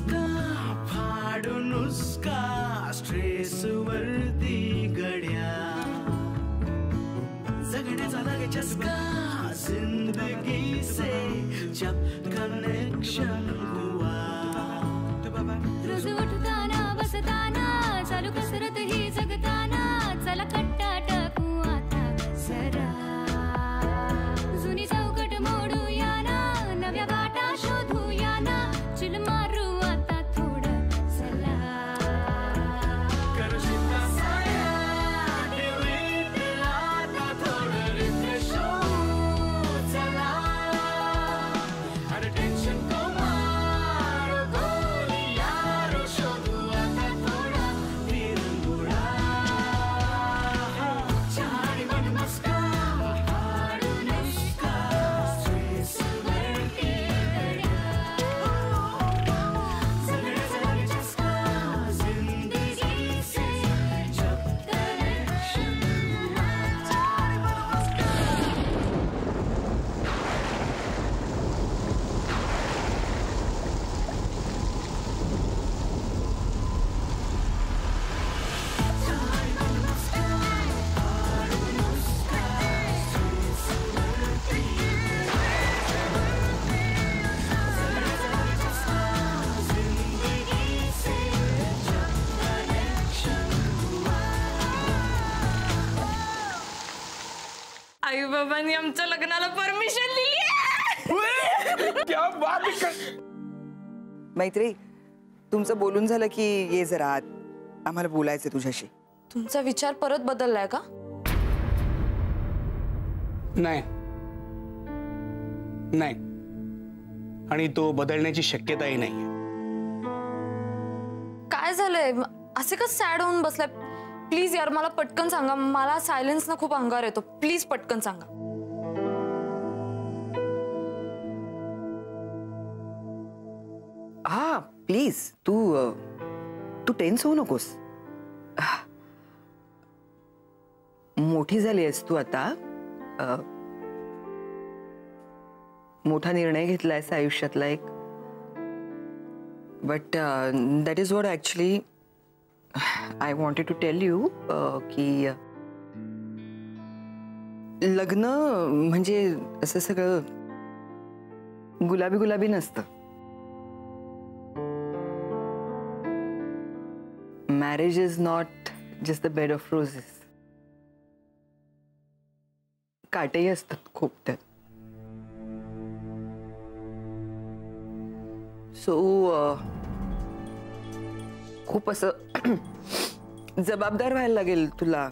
नुस्खा फाड़ो नुस्खा स्ट्रेस वरती घड्या जगण्याचा लागे चस्का जिंदगी से जब कनेक्शन हुआ तो बाबा रोज उठताना बसताना चालू कसरत ही जगताना चला कट्टा टाकू आता जरा जुनी चौकट मोडूया ना नव्या वाटा शोधूया ना चिल मारू आता थोडा चला करू शकता साया देवीत आता थोडं रिफ्रेश चला हर टेन्शन को मारू गोली यारू शोधू आता थोडा निरंगुळा छाडी मन मस्का आई बाबांनी आमच्या लग्नाला परमिशन दिली आहे। क्या बात आहे। मैत्री तुमचं बोलून झालं की ये जरा आत आम्हाला बोलायचं तुझ्याशी। तुमचा विचार परत बदललाय का? नाही नाही आणि तो बदलण्याची शक्यताही नाहीये। काय झालंय असे का सॅड होऊन बसलाय? प्लीज यार मला पटकन सांगा, मला सायलेंस ना खूप अंगार येतो। प्लीज पटकन सांगा। हा प्लीज तू तू टेन्स होऊ नकोस। मोठी झाली आहेस तू आता। मोठा निर्णय घेतलायस आयुष्यातला एक। But that is what actually I wanted to tell you की लग्न म्हणजे असं सगळं गुलाबी गुलाबी नसतं। Marriage is not just the bed of roses. काटेही असतात खूप त्यात। So खूप असं जबाबदार व्हायला लागेल तुला।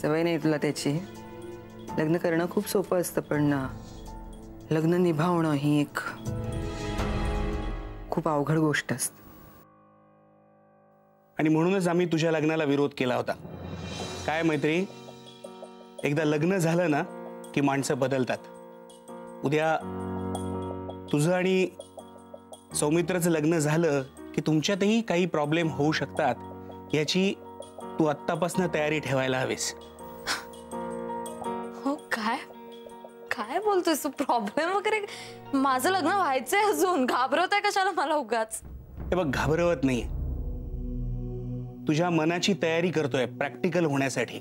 सवय नाही तुला त्याची। लग्न करणं खूप सोपं असतं पण लग्न निभावणं ही एक खूप अवघड गोष्ट असते। आणि म्हणूनच आम्ही तुझ्या लग्नाला विरोध केला होता। काय मैत्री एकदा लग्न झालं ना की माणसं बदलतात। उद्या तुझं आणि सौमित्रचं लग्न झालं की तुमच्यातही काही प्रॉब्लेम होऊ शकतात। याची तू आत्तापासून तयारी ठेवायला हवीस। हो काय काय बोलतोस? प्रॉब्लेम वगैरे माझं लग्न व्हायचंय अजून। घाबरवताय कशाला मला उगाच? हे बघ घाबरवत नाही तुझ्या मनाची तयारी करतोय प्रॅक्टिकल होण्यासाठी।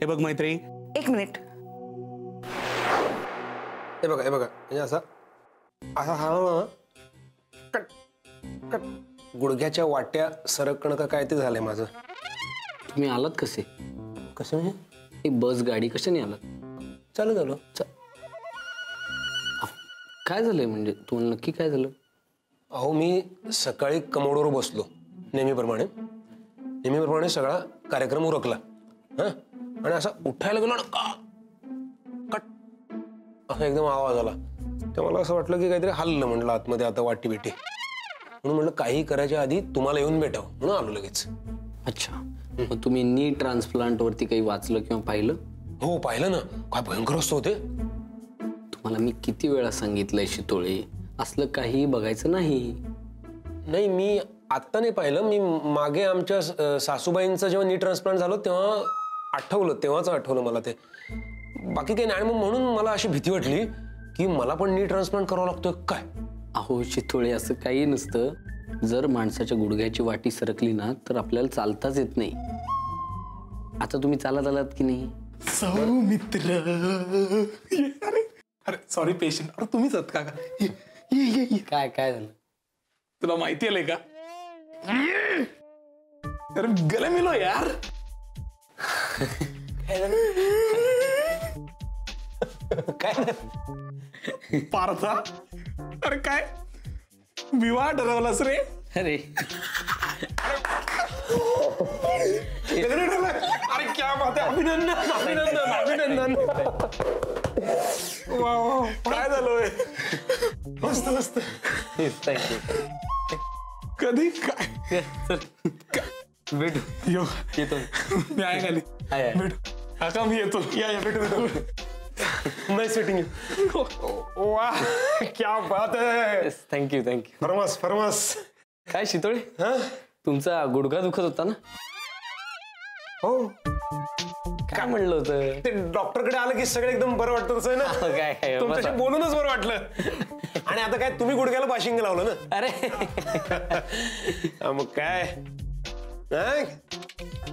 हे बघ मैत्री एक मिनिट। हे बघा म्हणजे असं असं हा गुडघ्याच्या वाट्या सरकणं का काय ते झालंय माझं। तुम्ही आलात कसे? कसं म्हणजे बस गाडी कशाने आलात? चालू झालो। काय झालंय म्हणजे तुम्हाला नक्की काय झालं? अहो मी सकाळी कमोडवर बसलो नेहमीप्रमाणे। नेहमीप्रमाणे सगळा कार्यक्रम उरकला हा आणि असा उठायला गेलो आणि कट असा एकदम आवाज आला। ते मला असं वाटलं की काहीतरी हल्लं। म्हटलं आतमध्ये आता वाटी बिटी काही करायच्या आधी तुम्हाला येऊन भेटावं म्हणून आलो लगेच। अच्छा मग तुम्ही नी ट्रान्सप्लांट वरती काही वाचलं किंवा पाहिलं? हो पाहिलं ना। काय भयंकर असतो ते। तुम्हाला मी किती वेळा सांगितलंय शितोळे असलं काही बघायचं नाही। नाही मी आता नाही पाहिलं। मी मागे आमच्या सासूबाईंचं जेव्हा नी ट्रान्सप्लांट झालं तेव्हा आठवलं। तेव्हाच आठवलं मला ते बाकी काही नाही। आणि मग म्हणून मला अशी भीती वाटली की मला पण नी ट्रान्सप्लांट करावं लागतोय काय अहो शितोळे असं काही नसतं. जर माणसाच्या गुडघ्याची वाटी सरकली ना तर आपल्याला चालताच येत नाही. आता तुम्ही चालत आलात की नाही? सौमित्र अरे सॉरी पेशंट. अरे तुम्हीच आहात का? काय काय झालं तुला माहिती आलंय का? अरे गले मिलो यार. काय पार्था? अरे काय विवाह ठरवलास रे? अरे अरे क्या बात आहे. अभिनंदन अभिनंदन अभिनंदन. वा वा काय झालोय. मस्त मस्त. थँक्यू. कधी काय भेटू येतो मी. आहे खाली भेटू. हा का मी येतो. या भेटू भेटू. Nice meeting you. Wow, क्या बात है. Thank you, thank you. फरमास फरमास. काय शितोळे? हाँ तुमचा गुडघा दुखत होता ना? हो. काय म्हणलं होतं? ते डॉक्टरकडे आलं की सगळं एकदम बरं वाटतं तसं ना? काय काय तुमच्याशी बोलूनच बरं वाटलं. आणि आता काय तुम्ही गुडघ्याला पाशिंग लावलं ना? अरे मग काय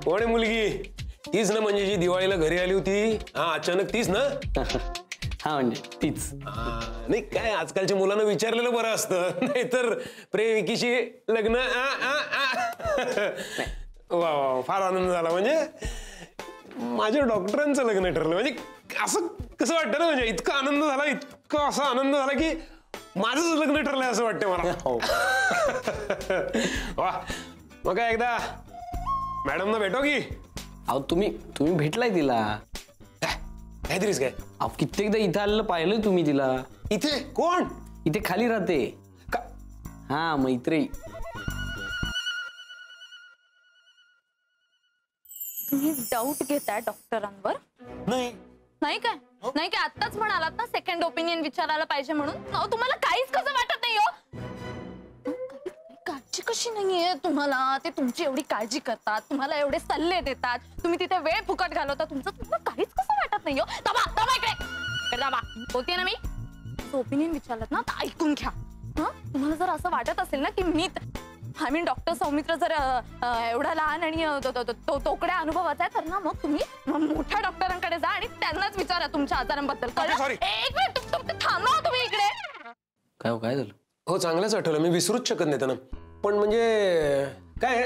कोण मुलगी? तीच ना म्हणजे जी दिवाळीला घरी आली होती? हा अचानक तीच ना? हा म्हणजे तीच. नाही काय आजकालच्या मुलांना विचारलेलं बरं असतं. नाहीतर प्रेमिकीशी लग्न. वा वा फार आनंद झाला. म्हणजे माझ्या डॉक्टरांचं लग्न ठरलं. म्हणजे असं कसं वाटतं ना, म्हणजे इतका आनंद झाला, इतका असा आनंद झाला की माझंच लग्न ठरलंय असं वाटतं मला. वा मग काय एकदा मॅडमना भेटो की. अहो तुम्ही तुम्ही भेटलाय तिला काहीतरीच काय? अहो कित्येकदा इथं आलेलं पाहिलंय तुम्ही तिला. इथे कोण? इथे खाली राहते का? हा मैत्री. तुम्ही डाऊट घेताय डॉक्टरांवर? नाही नाही काय नाही काय? आताच म्हणालात ना सेकंड ओपिनियन विचारायला पाहिजे म्हणून. अहो तुम्हाला काहीच कसं वाटत नाही? काळजी कशी नाहीये तुम्हाला? ते तुमची एवढी काळजी करतात, तुम्हाला एवढे सल्ले देतात, तुम्ही तिथे वेळ फुकट घालवता, तुमचं काहीच कसं वाटत नाही? होते ना मी ओपिनियन विचारलात ना तर ऐकून घ्या. तुम्हाला जर असं वाटत असेल ना की मी आय मीन डॉक्टर सौमित्र जर एवढा लहान आणि तोकड्या अनुभवाचा आहे तर ना मग तुम्ही मोठ्या डॉक्टरांकडे जा आणि त्यांनाच विचारा तुमच्या आजारांबद्दल. एक मिनिट थांबा तुम्ही इकडे. काय काय झालं? हो चांगलंच आठवलं. मी विसरूच शकत नाही त्यांना. पण म्हणजे काय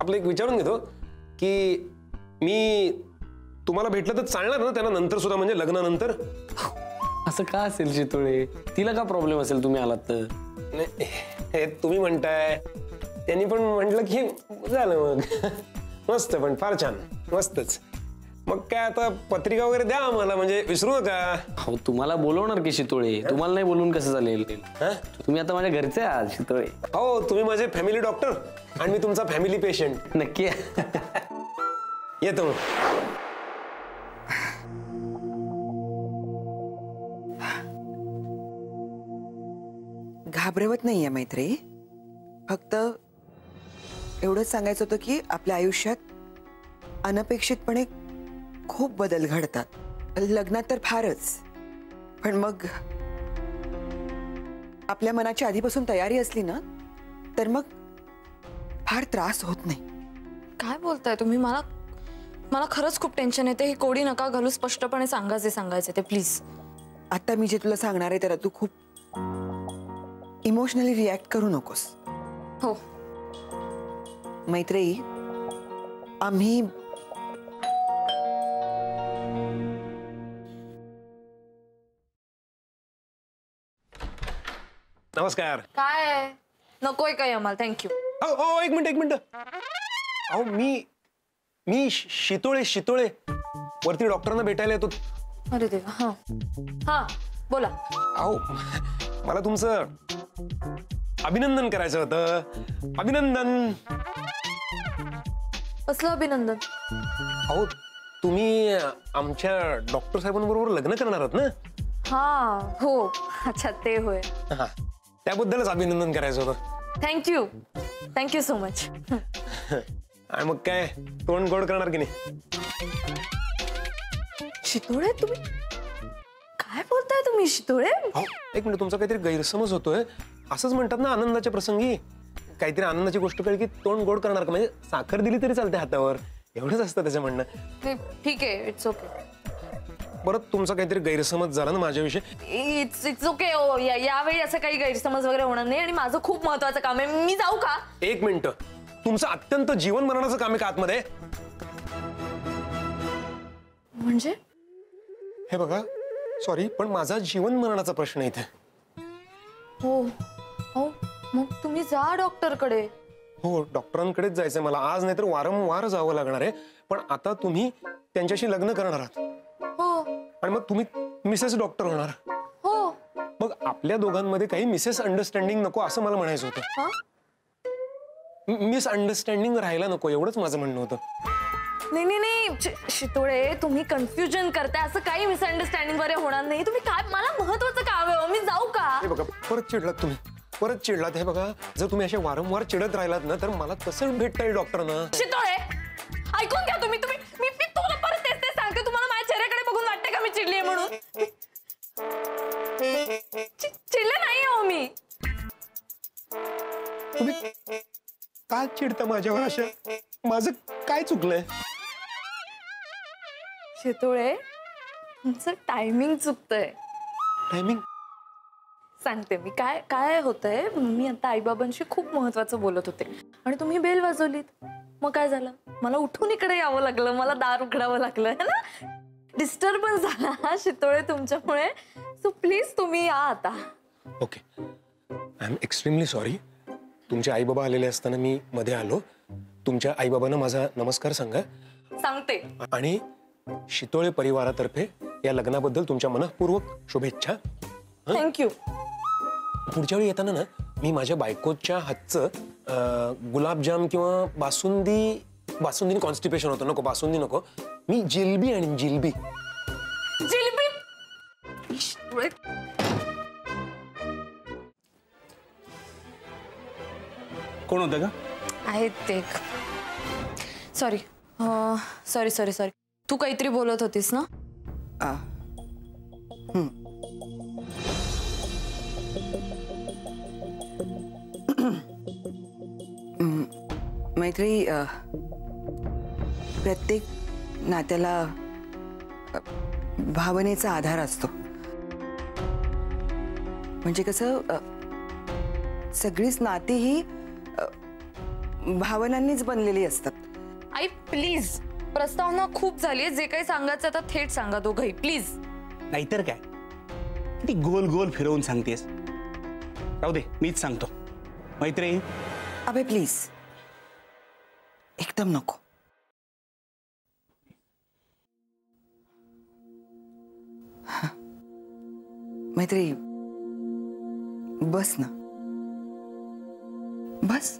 आपलं एक विचारून घेतो की मी तुम्हाला भेटलं तर चालणार ना त्यांना नंतर सुद्धा, म्हणजे लग्नानंतर? असं का असेल शितोळे? तिला का प्रॉब्लेम असेल तुम्ही आलात तर? नाही हे तुम्ही म्हणताय. त्यांनी पण म्हटलं की झालं मग. मस्त पण फार छान. मस्तच. मग काय आता पत्रिका वगैरे द्या आम्हाला, म्हणजे विसरू नका. हो तुम्हाला बोलवणार की शितोळे. तुम्हाला नाही बोलून कसं चालेल? तुम्ही आता माझ्या घरचे आहात शितोळे. हो तुम्ही माझे फॅमिली डॉक्टर आणि मी तुमचा फॅमिली पेशंट. नक्की येतो मग. घाबरवत नाहीये मैत्री. फक्त एवढंच सांगायचं होतं की आपल्या आयुष्यात अनपेक्षितपणे खूप बदल घडतात. लग्नात तर फारच, पण मग आपल्या मनाची आधीपासून तयारी असली ना तर मग फार त्रास होत नाही. काय बोलताय तुम्ही? मला मला खरंच खूप टेन्शन येते. ही कोडी नका घालू. स्पष्टपणे सांगा जे सांगायचं ते प्लीज. आता मी जे तुला सांगणार आहे त्याला तू खूप इमोशनली रिॲक्ट करू नकोस. हो मैत्रेयी, आम्ही नमस्कार. काय नकोय काय आम्हाला? थँक्यू. ओ एक मिनिट एक मिनिट. अहो मी शितोळे शितोळे वरती डॉक्टरांना भेटायला येतो. अरे देवा. हा हा बोला. अहो मला तुमचं अभिनंदन करायचं होतं. अभिनंदन. कसलं अभिनंदन? अहो तुम्ही आमच्या डॉक्टर साहेबांबरोबर लग्न करणार आहात ना? हा हो अच्छा ते होय. हा त्याबद्दलच अभिनंदन करायचं होतं. Thank you thank you so much. आणि मग काय तोंड गोड करणार की नाही? शितोळे तुम्ही काय बोलताय? तुम्ही मी शितोळे? एक मिनिट, तुमचा काहीतरी गैरसमज होतोय. असंच म्हणतात ना आनंदाच्या प्रसंगी काहीतरी आनंदाची गोष्ट कळली की तोंड गोड करणार का, म्हणजे साखर दिली तरी चालते हातावर, एवढंच असतं त्याचं म्हणणं. ठीक आहे, इट्स ओके. परत तुमचा काहीतरी गैरसमज झाला ना माझ्याविषयी. इट्स ओके, यावेळी असं काही गैरसमज वगैरे होणार नाही आणि माझं खूप महत्त्वाचं काम आहे, मी जाऊ का? एक मिनिट, तुमचं अत्यंत जीवन मरणाचं काम आहे का आतमध्ये? म्हणजे हे बघा, सॉरी पण माझा जीवन मरणाचा प्रश्न इथे. हो हो, मग तुम्ही जा डॉक्टरकडे. हो, डॉक्टरांकडेच जायचंय मला आज, नाहीतर वारंवार जावं लागणार आहे. पण आता तुम्ही त्यांच्याशी लग्न करणार आहात आणि मग तुम्ही मिसेस डॉक्टर होणार. हो, मग आपल्या दोघांमध्ये काही मिसेस अंडरस्टँडिंग नको असं मला म्हणायचं होतं. मिस अंडरस्टँडिंग राहायला नको, एवढंच माझं म्हणणं होतं. नाही नाही नाही शितोळे, तुम्ही कन्फ्युजन करताय, असं काही मिसअंडरस्टँडिंग वगैरे होणार नाही. तुम्ही काय, मला महत्वाचं काम आहे, मी जाऊ का? हे बघा, परत चिडलात तुम्ही, परत चिडलात. हे बघा, जर तुम्ही असे वारंवार चिडत राहिलात ना तर मला कसं भेटता येईल डॉक्टरना? शितोळे ऐकून घ्या तुम्ही, तुम्ही मी तुला परत तेच ते सांगते. तुम्हाला माझ्या चेहऱ्याकडे बघून वाटते का मी चिडलीये म्हणून? चिडले नाही हो मी. तुम्ही का चिडता माझ्यावर अशा? माझं काय चुकलंय? शितोळे तुमचं टायमिंग चुकतंय. टायमिंग? सांगते मी काय काय होतंय. मी आता आईबाबांशी खूप महत्वाचं बोलत होते आणि तुम्ही बेल वाजवलीत, मग काय झालं? मला उठून इकडे यावं लागलं, मला दार उघडावं लागलं, है ना? डिस्टर्बन्स झाला शितोळे तुमच्यामुळे, सो प्लीज तुम्ही या आता. Okay, I am extremely sorry. तुमचे आई बाबा आलेले असताना मी मध्ये आलो. तुमच्या आई बाबांना माझा नमस्कार सांगा. सांगते. आणि शितोळे परिवारातर्फे या लग्नाबद्दल तुमच्या मनःपूर्वक शुभेच्छा. थँक्यू. पुढच्या वेळी येताना ना मी माझ्या बायकोच्या हातचं गुलाबजाम किंवा बासुंदी, बासुंदी कॉन्स्टिपेशन होतं, नको बासुंदी नको, मी जिलबी. आणि जिलबी जिलबी कोण होतं का? आहेत एक. सॉरी सॉरी सॉरी सॉरी, तू काहीतरी बोलत होतीस ना? मैत्री, प्रत्येक नात्याला भावनेचा आधार असतो. म्हणजे कसं, सगळीच नाती ही भावनांनीच बनलेली असतात. आई प्लीज, प्रस्तावना खूप झाली, जे काही सांगायचं आता थेट सांगा दोघंही प्लीज. नाहीतर काय, किती गोल गोल फिरवून सांगतेस. राहू दे, मीच सांगतो. मैत्री अबे प्लीज, एकदम नको. मैत्री बस ना, बस.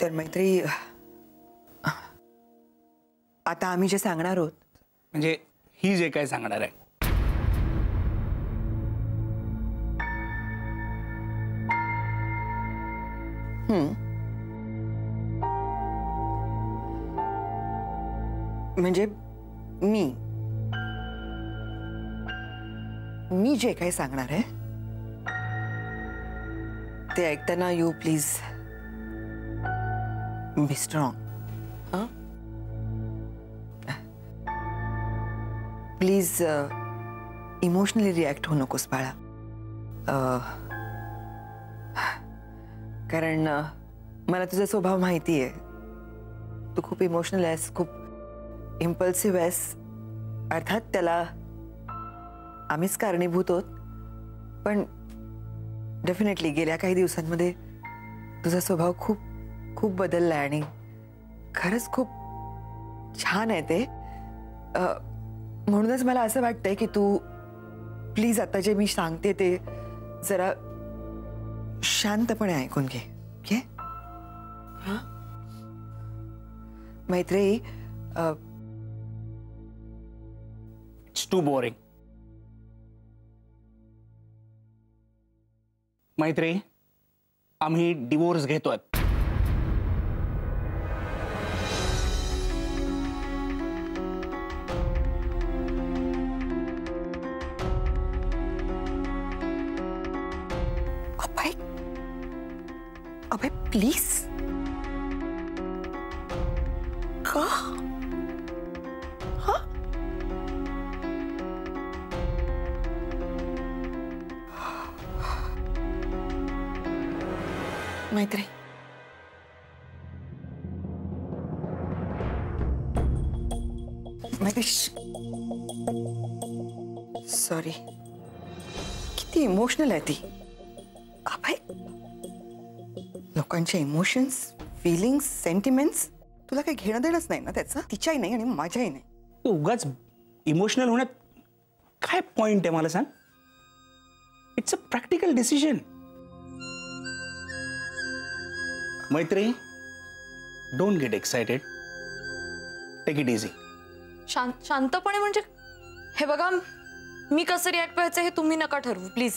तर मैत्री आता आम्ही जे सांगणार आहोत, म्हणजे ही जे काय सांगणार आहे, म्हणजे मी मी जे काही सांगणार आहे ते ऐकताना you please be strong. Please emotionally react होऊ नकोस बाळा, कारण मला तुझा स्वभाव माहिती आहे. तू खूप इमोशनल आहेस, खूप इम्पल्सिव्ह आहेस. अर्थात त्याला आम्हीच कारणीभूत आहोत, पण डेफिनेटली गेल्या काही दिवसांमध्ये तुझा स्वभाव खूप खूप बदलला आहे आणि खरंच खूप छान आहे ते. म्हणूनच मला असं वाटतंय की तू प्लीज आता जे मी सांगते ते जरा शांतपणे ऐकून घे. ओके मैत्री, इट्स टू बोरिंग. मैत्री आम्ही डिवोर्स घेतोय. भाई अबे प्लीज कहा मैत्री मैत्री सॉरी किती इमोशनल आहे ती अभय लोकांचे इमोशन्स फीलिंग्स सेंटिमेंट्स तुला काही घेणं देणंच नाही ना त्याचा तिच्याही नाही आणि माझ्याही नाही उगाच इमोशनल होण्यात काय पॉइंट आहे मला सांग it's a practical decision Maitri, don't get excited. Take it easy. शांतपणे म्हणजे हे बघा मी कसं रिॲक्ट करायचं हे तुम्ही नका ठरवू प्लीज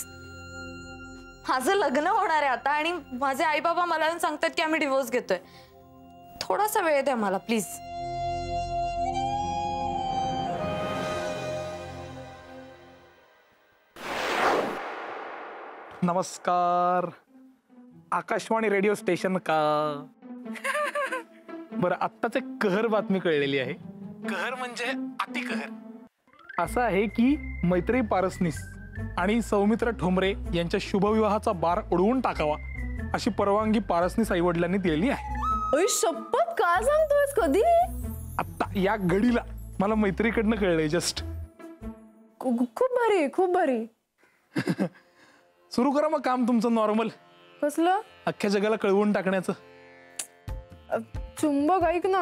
माझं लग्न होणार आहे आता आणि माझे आई बाबा मला सांगतात की आम्ही डिवोर्स घेतोय थोडासा वेळ द्या मला प्लीज नमस्कार आकाशवाणी रेडिओ स्टेशन का बरं आत्ताच एक कहर बातमी कळलेली आहे कहर म्हणजे अति कहर असं आहे की मैत्री पारसनीस आणि सौमित्र ठोंबरे यांच्या शुभविवाहाचा बार उडवून टाकावा अशी परवानगी पारसनीस आईवडिलांनी दिलेली आहे शपथ का सांगतोस कधी आत्ता या घडीला मला मैत्रीकडनं कळलंय जस्ट खूप भारी सुरू करा मग काम तुमचं नॉर्मल कसलं अख्ख्या जगाला कळवून टाकण्याचं चुंबक ऐक ना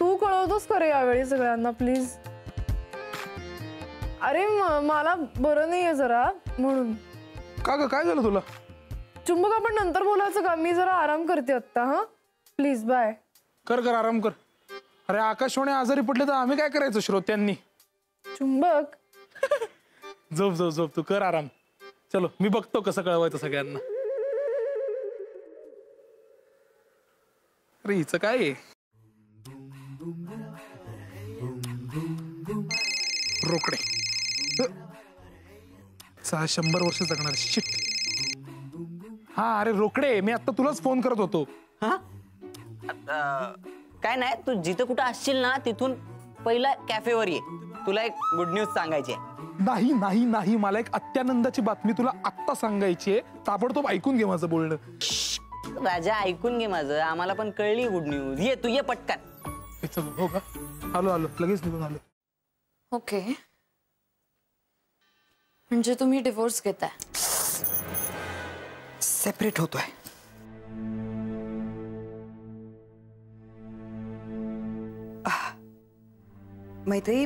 तू कळवतोस खरं यावेळी सगळ्यांना प्लीज अरे मला बरं नाहीये जरा म्हणून का ग काय झालं तुला चुंबक आपण नंतर बोलायचं का मी जरा आराम करते आत्ता हा प्लीज बाय कर कर आराम कर अरे आकाशवाणी आजारी पडले तर आम्ही काय करायचं श्रोत्यांनी चुंबक झोप झोप झोप तू कर आराम चलो मी बघतो कसं कळवायचं सगळ्यांना अरे हिचं काय रोकडे 100 वर्ष जगणार शिट हा अरे रोकडे मी आता तुलाच फोन करत होतो हा काय नाही तू जिथे कुठं असशील ना तिथून पहिला कॅफेवर ये तुला एक गुड न्यूज सांगायची नाही नाही नाही मला एक अत्यानंदाची बातमी तुला आत्ता सांगायची आहे ताबडतोब ऐकून घे माझं बोलणं राजा ऐकून घे माझं आम्हाला पण कळली गुड न्यूज ये तू ये पटकन हो का आलो आलो लगेच निघून आलो ओके म्हणजे तुम्ही डिवोर्स घेताय सेपरेट होतोय मैत्री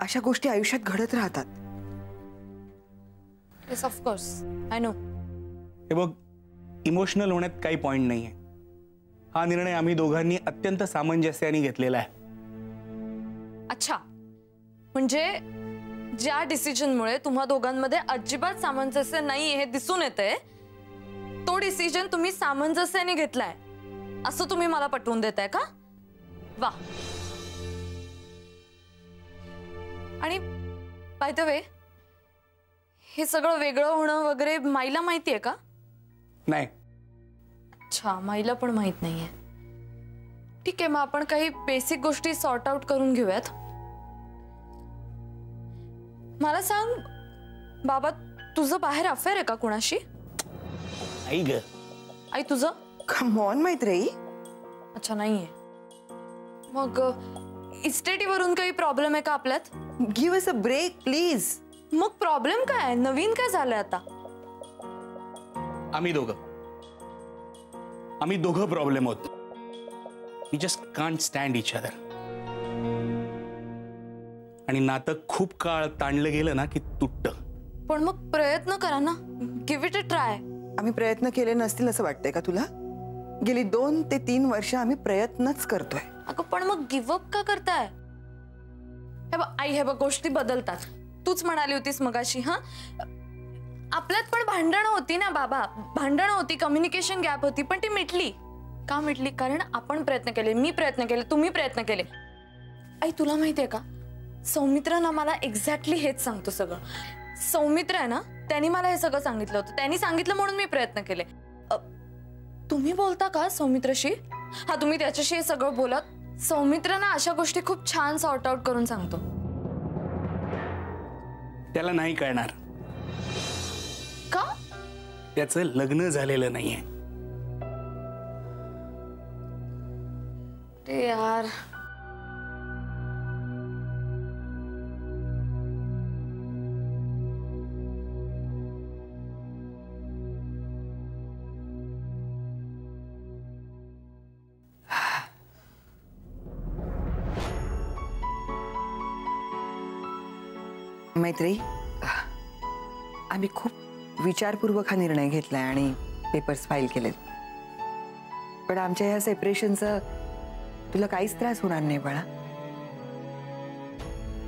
अशा गोष्टी आयुष्यात घडत राहतात yes of course I know हे बघ इमोशनल होण्यात काही पॉइंट नाहीये हा निर्णय आम्ही दोघांनी अत्यंत सामंजस्याने घेतलेला आहे अच्छा म्हणजे ज्या डिसिजनमुळे तुम्हा दोघांमध्ये अजिबात सामंजस्य नाही हे दिसून येतंय तो डिसिजन तुम्ही सामंजस्याने घेतलाय असं तुम्ही मला पटवून देताय का वा आणि बाय द वे हे सगळं वेगळं होणं वगैरे माईला माहिती आहे का नाही अच्छा माईला पण माहित नाहीये ठीक आहे मग आपण काही बेसिक गोष्टी सॉर्ट आउट करून घेऊयात मला सांग बाबा तुझं बाहेर अफेअर आहे का कोणाशी आई ग आई तुझं कम ऑन मैत्री अच्छा नाहीये मग इस्टेटीवरून काही प्रॉब्लेम आहे का आपल्यात give us a break please मग प्रॉब्लेम काय आहे नवीन काय झालंय आता आम्ही दोघं प्रॉब्लेम होतो we just can't stand each other आणि नातं खूप काळ ताणलं गेलं ना की तुटतं पण मग प्रयत्न करा ना गिव्ह इट अ ट्राय आम्ही प्रयत्न केले नसतील असं वाटतंय का तुला गेली 2 ते 3 वर्ष आम्ही प्रयत्नच करतोय अगं पण मग गिव्हअप का करताय हे बघ आई हे बघ गोष्टी बदलतात तूच म्हणाली होतीस मगाशी हा आपल्यात पण भांडणं होती ना बाबा भांडणं होती कम्युनिकेशन गॅप होती पण ती मिटली का मिटली कारण आपण प्रयत्न केले मी प्रयत्न केले तुम्ही प्रयत्न केले आई तुला माहिती आहे का सौमित्र ना मला एक्झॅक्टली हेच सांगतो सगळं सौमित्र है ना, त्यांनी मला हे सगळं सांगितलं होतं, त्यांनी सांगितलं म्हणून मी प्रयत्न केले। तुम्ही बोलता का सौमित्रशी? हा, तुम्ही त्याच्याशी हे सगळं बोलत? सौमित्र ना अशा गोष्टी खूप छान सॉर्ट आउट करून सांगतो। त्याला नाही कळणार का? त्याचं लग्न झालेलं नाहीये। अरे यार, मैत्री, आम्ही खूप विचारपूर्वक हा निर्णय घेतलाय आणि पेपर्स फाईल केलेत, पण आमच्या या सेपरेशनचं तुला काहीच त्रास होणार नाही बाळा।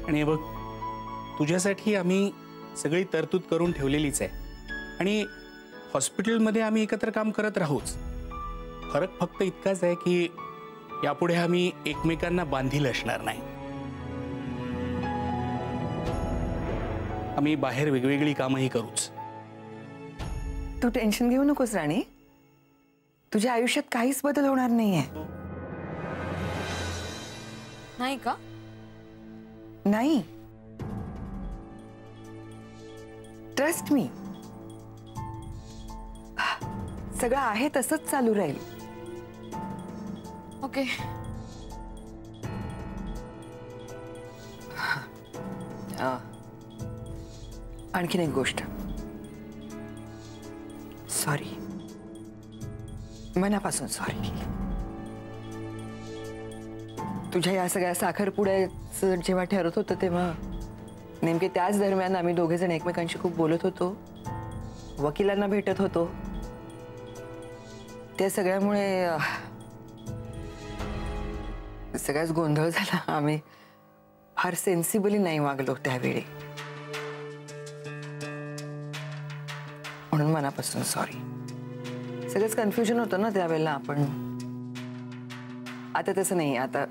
आणि बघ, तुझ्यासाठी आम्ही सगळी तरतूद करून ठेवलेलीच आहे आणि हॉस्पिटलमध्ये आम्ही एकत्र काम करत राहूच। फरक फक्त इतकाच आहे की यापुढे आम्ही एकमेकांना बांधील असणार नाही। आम्ही बाहेर वेगवेगळी कामही करूच। तू टेन्शन घेऊ नकोस राणी, तुझ्या आयुष्यात काहीच बदल होणार नाहीये। नाही का? नाही, ट्रस्ट मी, सगळं आहे तसंच चालू राहील। ओके, आणखीन एक गोष्ट, सॉरी, मनापासून सॉरी। तुझ्या या सगळ्या साखरपुड्याचं जेव्हा ठरत होतं तेव्हा नेमके त्याच दरम्यान आम्ही दोघेजण एकमेकांशी खूप बोलत होतो, वकिलांना भेटत होतो। त्या सगळ्यामुळे सगळ्याच गोंधळ झाला। आम्ही फार सेन्सिबली नाही वागलो त्यावेळी, म्हणून मनापासून सॉरी। सगळंच कन्फ्युजन होतं ना त्यावेळेला, आपण आता तसं नाही। आता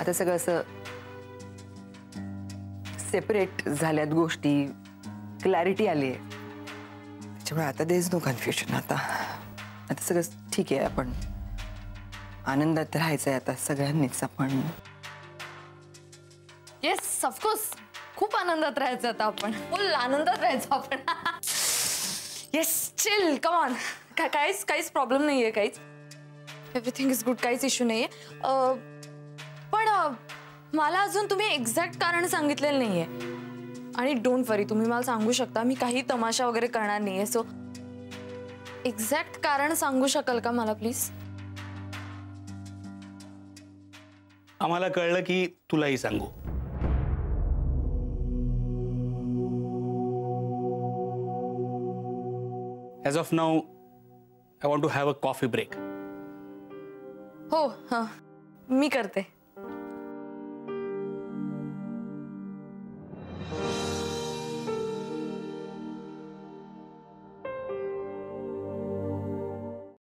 आता सगळं असं सेपरेट झाल्यात गोष्टी, क्लॅरिटी आली आहे, त्याच्यामुळे आता देज नो कन्फ्युजन। आता आता सगळं ठीक आहे, आपण आनंदात राहायचं आहे आता सगळ्यांनीच आपण। येस ऑफकोर्स, खूप आनंदात राहायचं आता आपण, फुल आनंदात राहायचं आपण। Yes, chill, come on. काहीच प्रॉब्लेम नाही आहे, काहीच, एव्हरीथिंग इज गुड, काहीच इश्यू नाही आहे। पण मला अजून तुम्ही एक्झॅक्ट कारण सांगितलेलं नाही आहे, आणि डोंट वरी, तुम्ही मला सांगू शकता, मी काही तमाशा वगैरे करणार नाही आहे। सो एक्झॅक्ट कारण सांगू शकाल का मला प्लीज? आम्हाला कळलं की तुलाही सांगू। As of now, I want to have a coffee break. Oh, हाँ, मी करते।